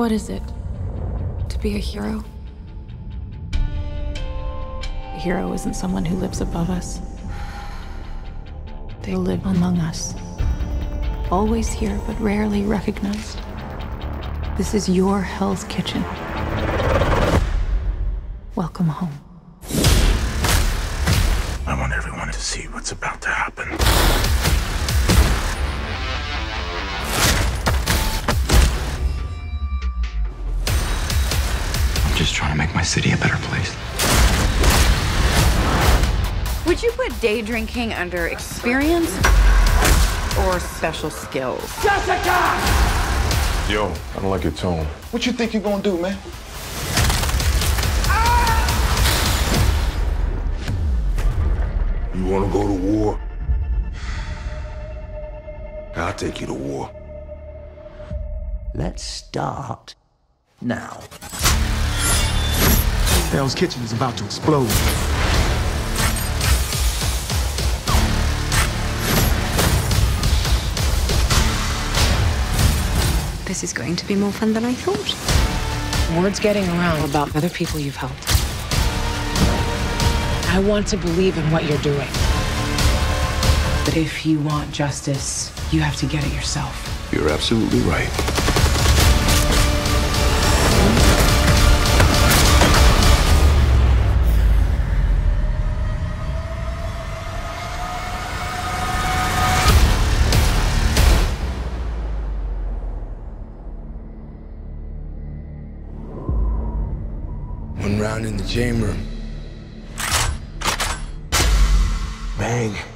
What is it to be a hero? A hero isn't someone who lives above us. They live among us. Always here, but rarely recognized. This is your Hell's Kitchen. Welcome home. I want everyone to see what's about to happen. Just trying to make my city a better place. Would you put day drinking under experience or special skills? Jessica! Yo, I don't like your tone. What you think you're gonna do, man? Ah! You wanna go to war? I'll take you to war. Let's start now. Hell's Kitchen is about to explode. This is going to be more fun than I thought. Word's getting around about other people you've helped. I want to believe in what you're doing. But if you want justice, you have to get it yourself. You're absolutely right. One round in the game room. Bang.